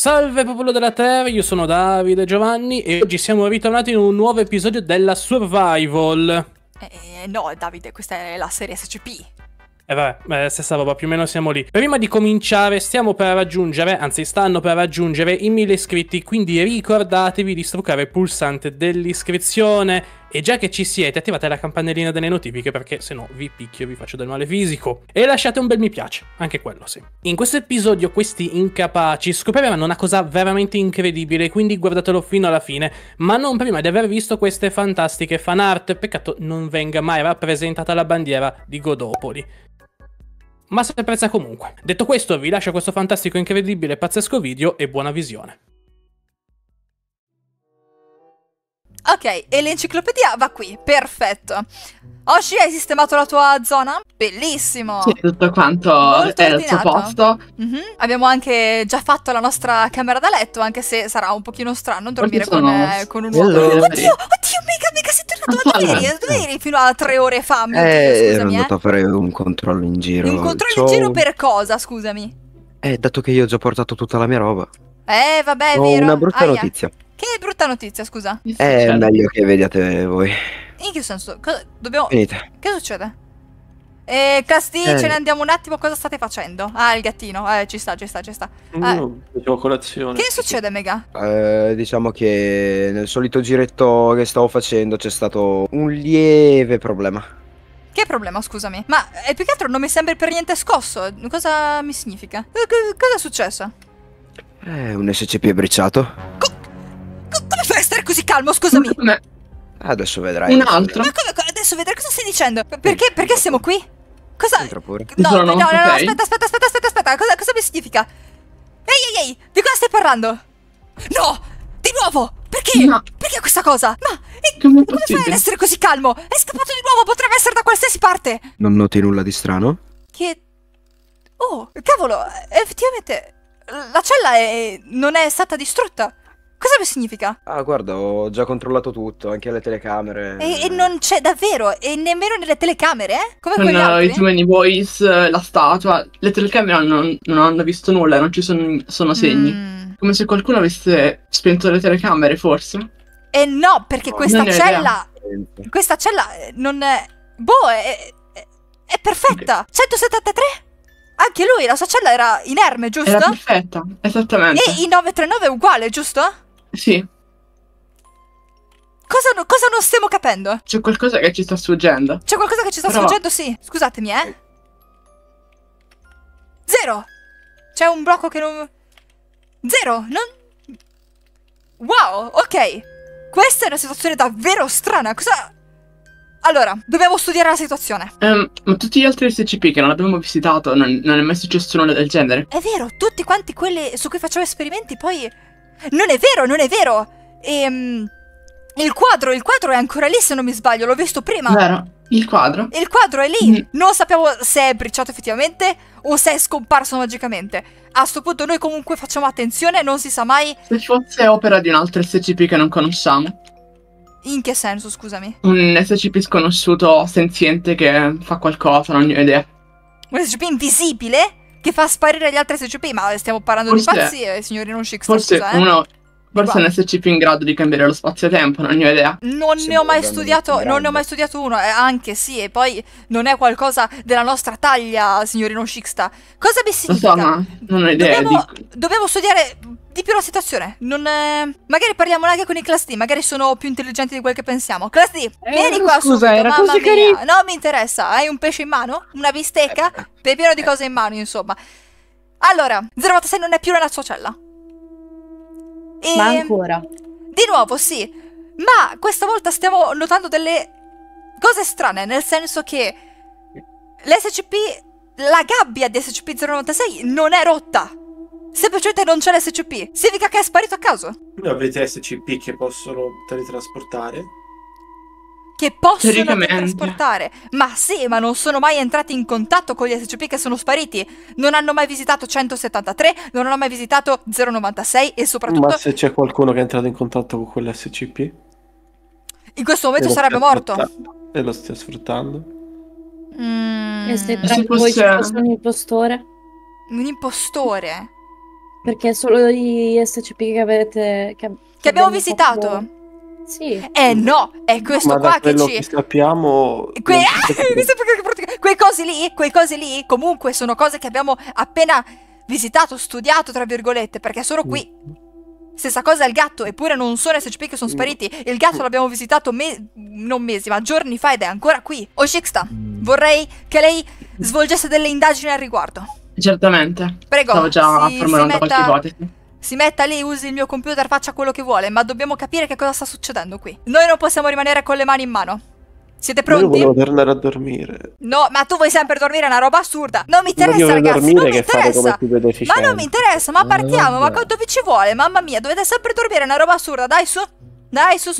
Salve popolo della Terra, io sono Davide Giovanni e oggi siamo ritornati in un nuovo episodio della Survival. No Davide, questa è la serie SCP. Vabbè, stessa roba, più o meno siamo lì. Prima di cominciare stanno per raggiungere i 1000 iscritti, quindi ricordatevi di struccare il pulsante dell'iscrizione. E già che ci siete, attivate la campanellina delle notifiche perché se no vi picchio e vi faccio del male fisico. E lasciate un bel mi piace, anche quello sì. In questo episodio questi incapaci scopriranno una cosa veramente incredibile, quindi guardatelo fino alla fine, ma non prima di aver visto queste fantastiche fan art. Peccato non venga mai rappresentata la bandiera di Godopoli, ma si apprezza comunque. Detto questo, vi lascio questo fantastico, incredibile, pazzesco video e buona visione. Ok, e l'enciclopedia va qui, perfetto. Oshi, hai sistemato la tua zona? Bellissimo! Sì, tutto quanto molto è ordinato. Al suo posto. Abbiamo anche già fatto la nostra camera da letto, anche se sarà un pochino strano dormire con un uomo. Oddio, Mega, sei tornato da ieri? Dove eri fino a 3 ore fa? Ero andato a fare un controllo in giro. Un controllo in giro per cosa, scusami? Dato che io ho già portato tutta la mia roba. Vabbè, è vero. Ho una brutta notizia. Che brutta notizia, scusa. È meglio che vediate voi. In che senso? Dobbiamo... Finite. Che succede? Casti, ce ne andiamo un attimo. Cosa state facendo? Ah, il gattino. Ci sta. Facevo colazione. Che succede, Mega? Diciamo che nel solito giretto che stavo facendo c'è stato un lieve problema. Che problema, scusami? Ma più che altro non mi sembra per niente scosso. Cosa mi significa? Cosa è successo? Un SCP è bricciato. Come fai a stare così calmo, scusami? Adesso vedrai. Un altro? Ma come? Adesso vedrai, cosa stai dicendo? Perché siamo qui? Cosa? No, aspetta. Cosa mi significa? Ehi, di cosa stai parlando? No! Di nuovo! Perché? No. Perché questa cosa? Ma come fai ad essere così calmo? È scappato di nuovo, potrebbe essere da qualsiasi parte! Non noti nulla di strano? Che... Oh, cavolo! Effettivamente... La cella non è stata distrutta. Cosa mi significa? Ah, guarda, ho già controllato tutto, anche le telecamere. E non c'è davvero, e nemmeno nelle telecamere, Come con i Too Many Boys, la statua. Le telecamere non hanno visto nulla, non ci sono segni. Come se qualcuno avesse spento le telecamere, forse. E no, perché questa cella non è... Boh, è perfetta. Okay. 173? Anche lui, la sua cella era inerme, giusto? Era perfetta, esattamente. E i 939 è uguale, giusto? Sì. Cosa non stiamo capendo? C'è qualcosa che ci sta sfuggendo. Sì. Scusatemi, Zero! C'è un blocco che non... Zero! Non... Wow, ok. Questa è una situazione davvero strana. Allora, dobbiamo studiare la situazione. Ma tutti gli altri SCP che non abbiamo visitato, non è mai successo nulla del genere. È vero, tutti quanti quelli su cui facevo esperimenti poi... Non è vero! Il quadro è ancora lì, se non mi sbaglio, l'ho visto prima. Vero, il quadro è lì. Non sappiamo se è bricciato effettivamente o se è scomparso magicamente. A sto punto noi comunque facciamo attenzione, non si sa mai. Se fosse opera di un altro SCP che non conosciamo. In che senso, scusami? Un SCP sconosciuto, senziente, che fa qualcosa, non ne ho idea. Un SCP invisibile? Che fa sparire gli altri SCP, ma stiamo parlando forse, di pazzie, signorino Schick. Forse un SCP in grado di cambiare lo spazio-tempo, non ne ho idea. Non ne ho mai studiato uno, anche sì, e poi non è qualcosa della nostra taglia, signorino Schicksta. Cosa mi significa? Lo so, ma non ho idea. Dobbiamo studiare di più la situazione. Magari parliamo anche con i Class D, magari sono più intelligenti di quel che pensiamo. Class D, vieni qua subito, mamma mia. No, mi interessa, hai un pesce in mano? Una bistecca? Pieno di cose in mano, insomma. Allora, 096 non è più nella sua cella. Ma ancora. Di nuovo, sì. Ma questa volta stiamo notando delle cose strane, nel senso che la gabbia di SCP-096 non è rotta. Semplicemente non c'è l'SCP. Significa che è sparito a caso. Voi avete SCP che possono teletrasportare? Che possono teletrasportare? Ma sì, ma non sono mai entrati in contatto con gli SCP che sono spariti. Non hanno mai visitato 173, non hanno mai visitato 096 e soprattutto... Ma se c'è qualcuno che è entrato in contatto con quell'SCP? In questo momento sarebbe morto. E lo stia sfruttando? E se tra voi c'è un impostore? Un impostore? Perché solo gli SCP che avete... Che abbiamo visitato? Fatto... Sì. Eh no, è questo qua che ci... sappiamo... Quei cosi lì, comunque, sono cose che abbiamo appena visitato, studiato, tra virgolette, perché sono qui. Stessa cosa il gatto, eppure non sono SCP che sono spariti. Il gatto l'abbiamo visitato non mesi, ma giorni fa ed è ancora qui. Oshixta, vorrei che lei svolgesse delle indagini al riguardo. Certamente. Prego. Stavo già formulando qualche ipotesi. Si metta lì, usi il mio computer, faccia quello che vuole, ma dobbiamo capire che cosa sta succedendo qui. Noi non possiamo rimanere con le mani in mano. Siete pronti? Io volevo tornare a dormire. No, ma tu vuoi sempre dormire, è una roba assurda. Non mi interessa, ragazzi, non mi interessa. Ma non mi interessa, ma partiamo, ma quanto vi ci vuole? Mamma mia, dovete sempre dormire, è una roba assurda, dai su. Dai, su.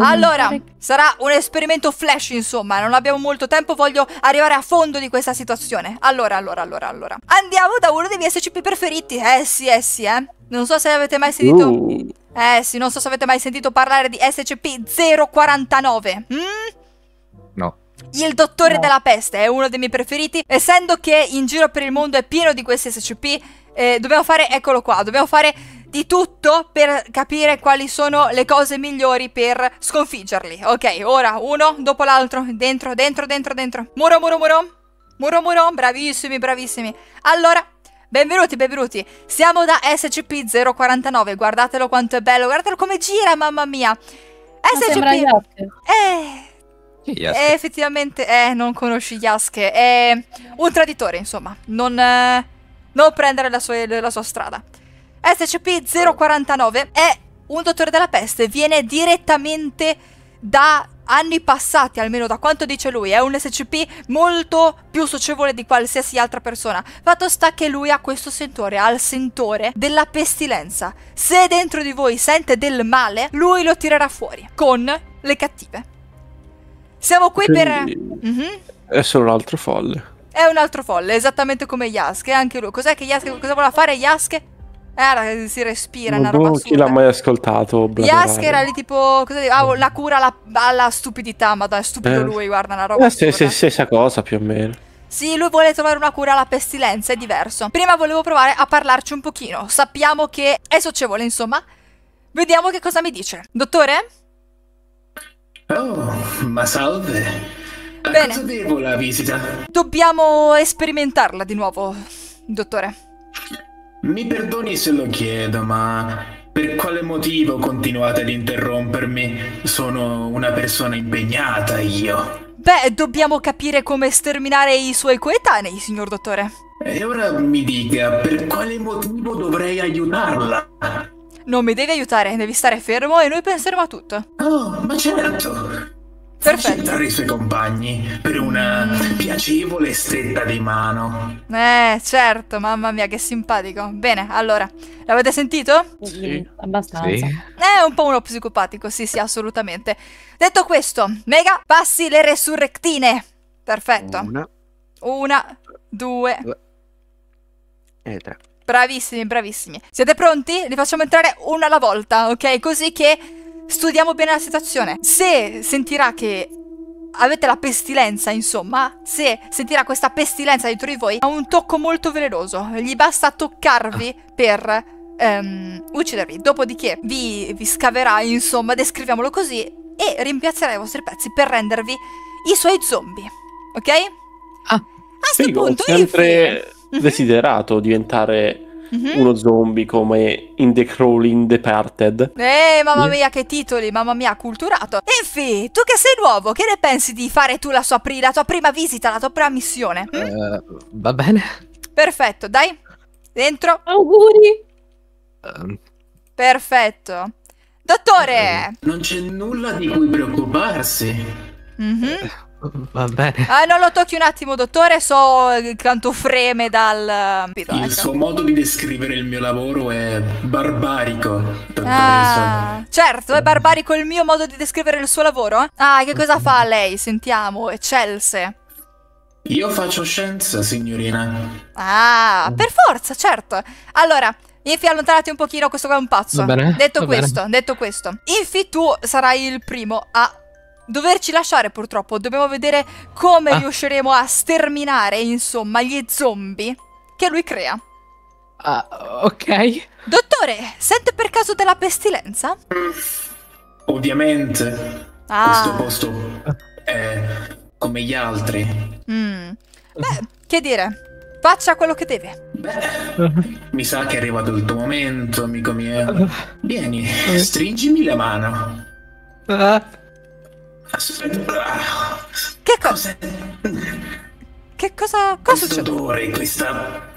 Allora, sarà un esperimento flash, insomma, non abbiamo molto tempo, voglio arrivare a fondo di questa situazione. Allora. Andiamo da uno dei miei SCP preferiti. Eh sì. Non so se avete mai sentito... non so se avete mai sentito parlare di SCP-049. No. Il dottore della peste è uno dei miei preferiti. Essendo che in giro per il mondo è pieno di questi SCP, dobbiamo fare... Eccolo qua, dobbiamo fare... di tutto per capire quali sono le cose migliori per sconfiggerli. Ok, ora uno dopo l'altro. Dentro. Muro. Bravissimi. Allora, benvenuti. Siamo da SCP-049. Guardatelo quanto è bello. Guardatelo come gira, mamma mia. Iask. Effettivamente, non conosci Iask. È un traditore, insomma. Non prendere la sua strada. SCP-049 è un dottore della peste, viene direttamente da anni passati, almeno da quanto dice lui. È un SCP molto più socievole di qualsiasi altra persona. Fatto sta che lui ha questo sentore, ha il sentore della pestilenza. Se dentro di voi sente del male, lui lo tirerà fuori con le cattive. Siamo qui per... È solo un altro folle. È un altro folle, esattamente come Iask. Anche lui, cos'è che Iask, cosa vuole fare Iask? Si respira, una roba assurda. Chi l'ha mai ascoltato? Iask era lì tipo la cura alla stupidità. Ma dai, stupido lui, guarda, una roba stessa cosa più o meno. Sì, lui vuole trovare una cura alla pestilenza, è diverso. Prima volevo provare a parlarci un pochino. Sappiamo che è socievole, insomma. Vediamo che cosa mi dice. Dottore? Oh, ma salve. Bene. Cosa devo la visita? Dobbiamo sperimentarla di nuovo, dottore. Mi perdoni se lo chiedo, ma per quale motivo continuate ad interrompermi? Sono una persona impegnata, io. Beh, dobbiamo capire come sterminare i suoi coetanei, signor dottore. E ora mi dica, per quale motivo dovrei aiutarla? Non mi devi aiutare, devi stare fermo e noi penseremo a tutto. Oh, ma certo. Accettare i suoi compagni per una piacevole stretta di mano. Certo, mamma mia, che simpatico. Bene, allora, l'avete sentito? Sì, abbastanza. Sì. È un po' uno psicopatico, sì, assolutamente. Detto questo, Mega, passi le resurrectine. Perfetto. Una, due e tre. Bravissimi. Siete pronti? Li facciamo entrare una alla volta, ok? Così che... studiamo bene la situazione. Se sentirà che avete la pestilenza, insomma, se sentirà questa pestilenza dentro di voi, ha un tocco molto velenoso. Gli basta toccarvi per uccidervi. Dopodiché vi scaverà, insomma, descriviamolo così, e rimpiazzerà i vostri pezzi per rendervi i suoi zombie. Ok? A questo punto ho sempre desiderato diventare... uno zombie come in The Crawling Departed. Mamma mia, che titoli, mamma mia, culturato. Enfi, tu che sei nuovo, che ne pensi di fare tu la tua prima visita, la tua prima missione? Va bene. Perfetto, dai. Dentro. Auguri. Perfetto. Dottore! Non c'è nulla di cui preoccuparsi. Va bene. Non lo tocchi un attimo, dottore, so quanto freme dal... Il suo modo di descrivere il mio lavoro è barbarico. Certo, è barbarico il mio modo di descrivere il suo lavoro? Che cosa fa lei? Sentiamo, eccelse. Io faccio scienza, signorina. Per forza, certo. Allora... Infi, allontanati un pochino, questo qua è un pazzo. Detto questo, Infi, tu sarai il primo a... doverci lasciare, purtroppo. Dobbiamo vedere come riusciremo a sterminare, insomma, gli zombie che lui crea. Ok. Dottore, sente per caso della pestilenza? Ovviamente. Questo posto è come gli altri. Beh, che dire, faccia quello che deve. Beh, mi sa che è arrivato il tuo momento, amico mio. Vieni, stringimi la mano. Aspetta. Che cosa? Che cosa? Cosa succede? Odore, questa...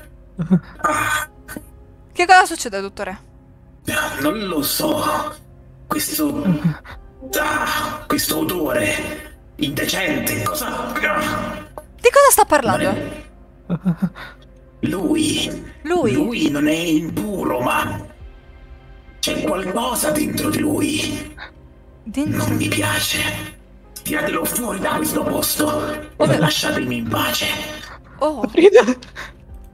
Che cosa succede, dottore? Non lo so. Questo odore indecente. Cosa? Di cosa sta parlando? Lui non è impuro, ma c'è qualcosa dentro di lui. Dentro? Non mi piace. Tiratelo fuori da questo posto. Ora lasciatemi in pace. Oh.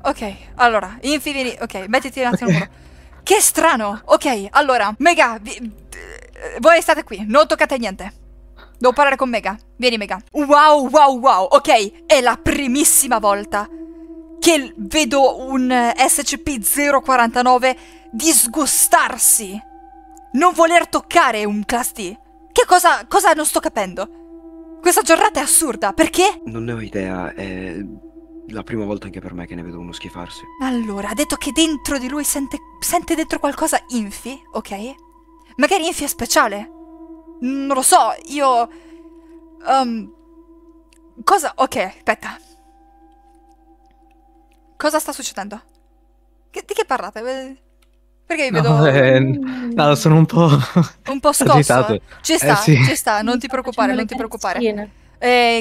Ok, allora, infine. Ok, mettiti un attimo. Okay. Che strano. Ok, allora, Mega, voi state qui, non toccate niente. Devo parlare con Mega. Vieni, Mega. Wow. Ok, è la primissima volta che vedo un SCP-049 disgustarsi, non voler toccare un Class D. Che cosa? Cosa non sto capendo? Questa giornata è assurda, perché? Non ne ho idea, è la prima volta anche per me che ne vedo uno schifarsi. Allora, ha detto che dentro di lui sente dentro qualcosa Infi, ok? Magari Infi è speciale. Non lo so, io... cosa? Ok, aspetta. Cosa sta succedendo? Di che parlate? Perché vi vedo... no, sono un po'... un po' scosso. Ci sta, sì. Ci sta, non ti preoccupare, non ti preoccupare.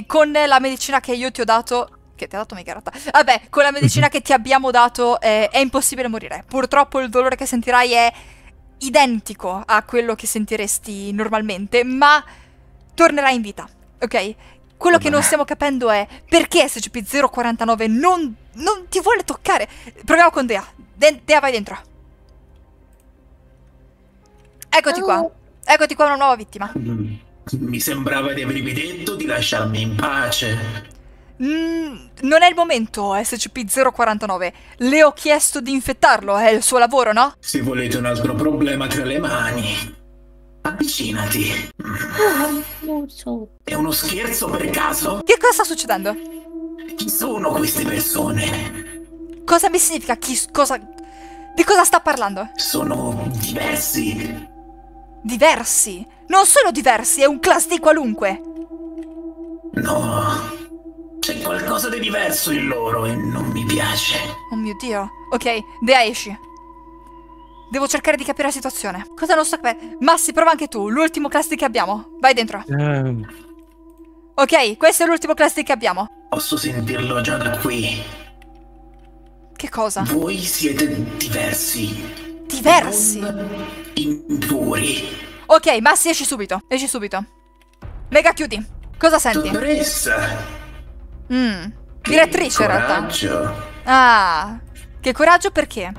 Con la medicina che io ti ho dato... Che ti ha dato Megaratta? Vabbè, con la medicina che ti abbiamo dato è impossibile morire. Purtroppo il dolore che sentirai è identico a quello che sentiresti normalmente, ma tornerai in vita, ok? Quello che non stiamo capendo è perché SCP-049 non ti vuole toccare. Proviamo con Dea. Dea, vai dentro. Eccoti qua. Eccoti qua, una nuova vittima. Mi sembrava di avervi detto di lasciarmi in pace. Non è il momento, SCP-049. Le ho chiesto di infettarlo, è il suo lavoro, no? Se volete un altro problema tra le mani... avvicinati. È uno scherzo per caso? Che cosa sta succedendo? Chi sono queste persone? Cosa mi significa? Di cosa sta parlando? Sono diversi. Diversi? Non sono diversi, è un Class D qualunque. No, c'è qualcosa di diverso in loro e non mi piace. Oh mio Dio. Ok, Dea, esci. Devo cercare di capire la situazione. Cosa non so capire? Massi, prova anche tu. L'ultimo Class D che abbiamo. Vai dentro. Ok, questo è l'ultimo Class D che abbiamo. Posso sentirlo già da qui. Che cosa? Voi siete diversi. Diversi? Non impuri. Ok, Massi, esci subito. Esci subito. Mega, chiudi. Cosa senti? Dottoressa. Direttrice, in realtà. Coraggio. Ah. Che coraggio perché?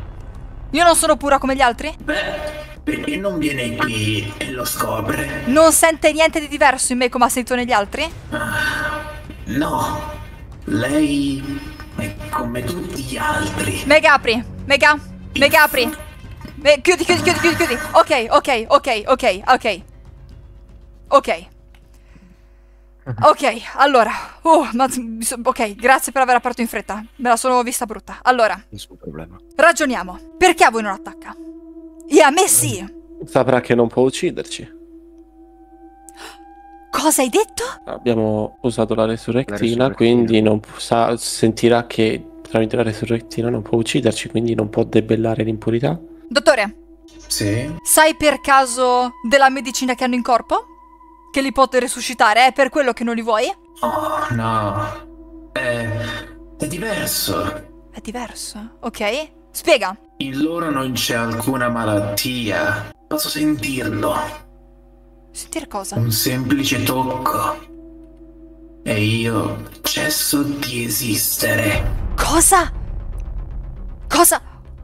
Io non sono pura come gli altri? Beh, perché non viene qui e lo scopre? Non sente niente di diverso in me come ha sentito negli altri? No, lei è come tutti gli altri. Mega, apri, Mega, Mega, apri. Chiudi. Ok, allora, ok, grazie per aver aperto in fretta, me la sono vista brutta. Allora, nessun problema. Ragioniamo, perché a voi non attacca? E a me sì! Saprà che non può ucciderci. Cosa hai detto? Abbiamo usato la resurrectina, quindi non sa, sentirà che tramite la resurrectina non può ucciderci, quindi non può debellare l'impurità. Dottore? Sì? Sai per caso della medicina che hanno in corpo? Che li può resuscitare, è per quello che non li vuoi? Oh, no. È diverso. È diverso? Ok. Spiega. In loro non c'è alcuna malattia. Posso sentirlo. Sentire cosa? Un semplice tocco. E io cesso di esistere. Cosa? Cosa?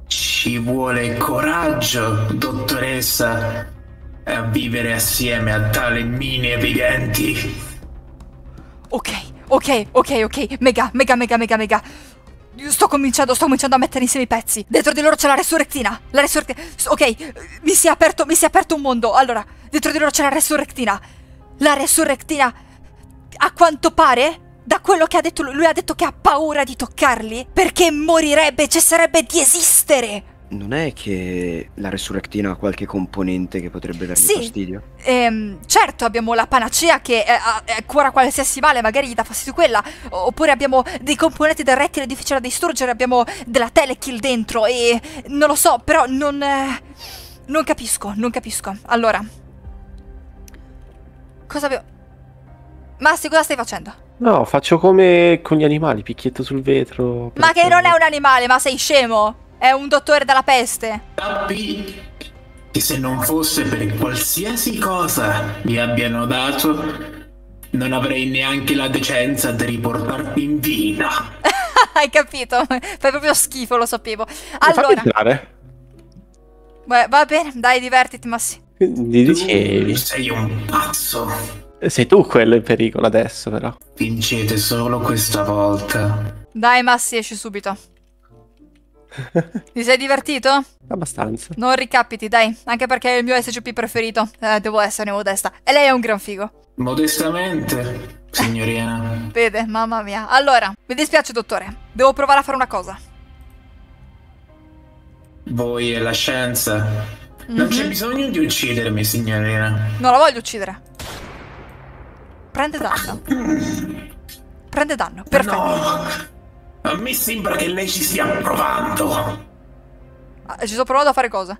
Ci vuole coraggio, dottoressa, a vivere assieme a tale mine viventi. Ok, Mega. Sto cominciando a mettere insieme i pezzi. Dentro di loro c'è la resurrectina. Ok, mi si è aperto un mondo. Allora, dentro di loro c'è la resurrectina. La resurrectina, a quanto pare, da quello che ha detto lui, ha detto che ha paura di toccarli perché morirebbe, cesserebbe di esistere. Non è che la resurrectina ha qualche componente che potrebbe dargli fastidio? Certo, abbiamo la panacea che cura qualsiasi male, magari gli dà fastidio quella. Oppure abbiamo dei componenti del rettile difficile da distruggere, abbiamo della telekill dentro e... non lo so, però non capisco. Allora... cosa abbiamo... Massi, cosa stai facendo? No, faccio come con gli animali, picchietto sul vetro... Ma che non è un animale, ma sei scemo! È un dottore della peste. Sappi che se non fosse per qualsiasi cosa mi abbiano dato, non avrei neanche la decenza di riportarti in vita. Hai capito? Fai proprio schifo, lo sapevo. Allora, beh, va bene, dai, divertiti, Massi. Quindi dicevi, sei un pazzo. Sei tu quello in pericolo adesso, però. Vincete solo questa volta. Dai, Massi, esci subito. Ti sei divertito? Abbastanza. Non ricapiti, dai. Anche perché è il mio SCP preferito. Devo essere modesta. E lei è un gran figo. Modestamente, signorina. Vede, mamma mia. Allora, mi dispiace, dottore. Devo provare a fare una cosa. Voi e la scienza. Non c'è bisogno di uccidermi, signorina. Non la voglio uccidere. Prende danno. Prende danno, perfetto. No. A me sembra che lei ci stia provando. Ah, ci sto provando a fare cosa?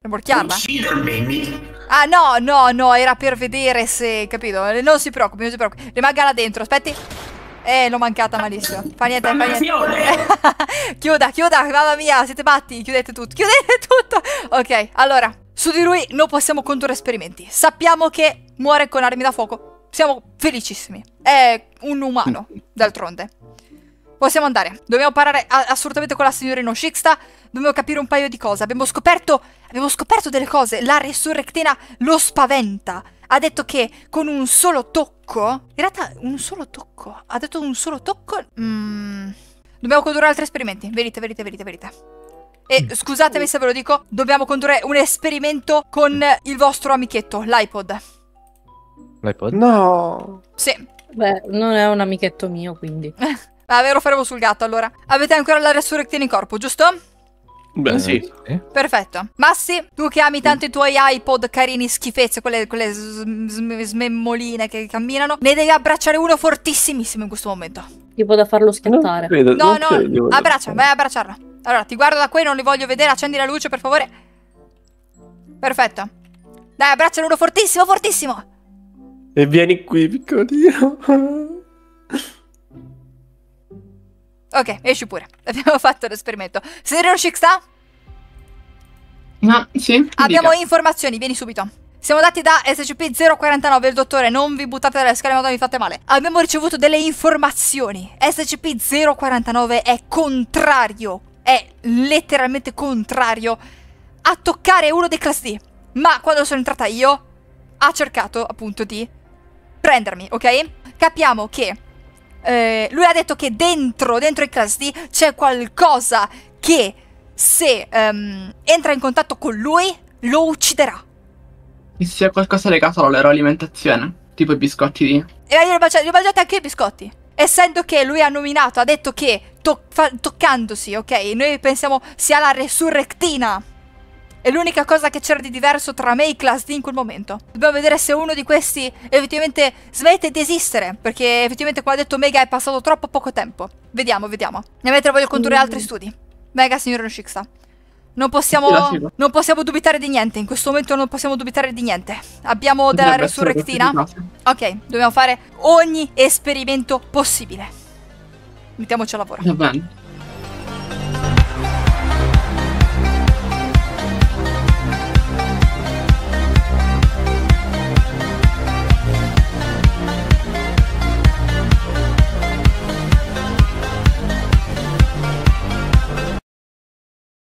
Rimorchiarla? Uccidermi. Ah no, no, no, era per vedere se... capito? Non si preoccupi, non si preoccupi. Rimanga là dentro, aspetti. L'ho mancata malissimo. Fa niente, fa niente. Chiuda, chiuda, mamma mia, siete matti. Chiudete tutto, chiudete tutto. Ok, allora, su di lui non possiamo condurre esperimenti. Sappiamo che muore con armi da fuoco. Siamo felicissimi. È un umano, d'altronde. Possiamo andare. Dobbiamo parlare assolutamente con la signorina Oshixta. Dobbiamo capire un paio di cose. Abbiamo scoperto delle cose. La resurrectina lo spaventa. Ha detto che con un solo tocco... in realtà un solo tocco. Ha detto un solo tocco... Dobbiamo condurre altri esperimenti. Venite. E scusatemi se ve lo dico. Dobbiamo condurre un esperimento con il vostro amichetto, l'iPod. L'iPod? No. Sì. Beh, non è un amichetto mio, quindi... Ah, ve lo faremo sul gatto, allora. Avete ancora la resurrectina in corpo, giusto? Beh, sì. Perfetto. Massi, tu che ami tanto i tuoi iPod carini, schifezze, quelle smemmoline che camminano, ne devi abbracciare uno fortissimissimo in questo momento. Tipo da farlo schiattare. No, abbraccia, vai a abbracciarlo. Allora, ti guardo da qui, non li voglio vedere, accendi la luce, per favore. Perfetto. Dai, abbraccialo uno fortissimo, fortissimo. E vieni qui, piccolino. Ok, esci pure. Abbiamo fatto l'esperimento. Signor Oshixta? No, sì. Abbiamo informazioni, vieni subito. Siamo andati da SCP-049, il dottore, non vi buttate dalle scale, madonna, vi fate male. Abbiamo ricevuto delle informazioni. SCP-049 è contrario, è letteralmente contrario a toccare uno dei Class D. Ma quando sono entrata io, ha cercato appunto di prendermi, ok? Capiamo che... lui ha detto che dentro i Class D c'è qualcosa che se entra in contatto con lui lo ucciderà. E se è qualcosa legato alla loro alimentazione, tipo i biscotti di... E li mangiate anche i biscotti. Essendo che lui ha detto che toccandosi, ok, noi pensiamo sia la resurrectina. È l'unica cosa che c'era di diverso tra me e i Class D in quel momento. Dobbiamo vedere se uno di questi effettivamente smette di esistere. Perché effettivamente, come ha detto Mega, è passato troppo poco tempo. Vediamo. E mentre voglio condurre altri studi. Mega, signor Oshixta. Non possiamo dubitare di niente. In questo momento non possiamo dubitare di niente. Abbiamo della resurrectina. Ok, dobbiamo fare ogni esperimento possibile. Mettiamoci al lavoro. Va bene.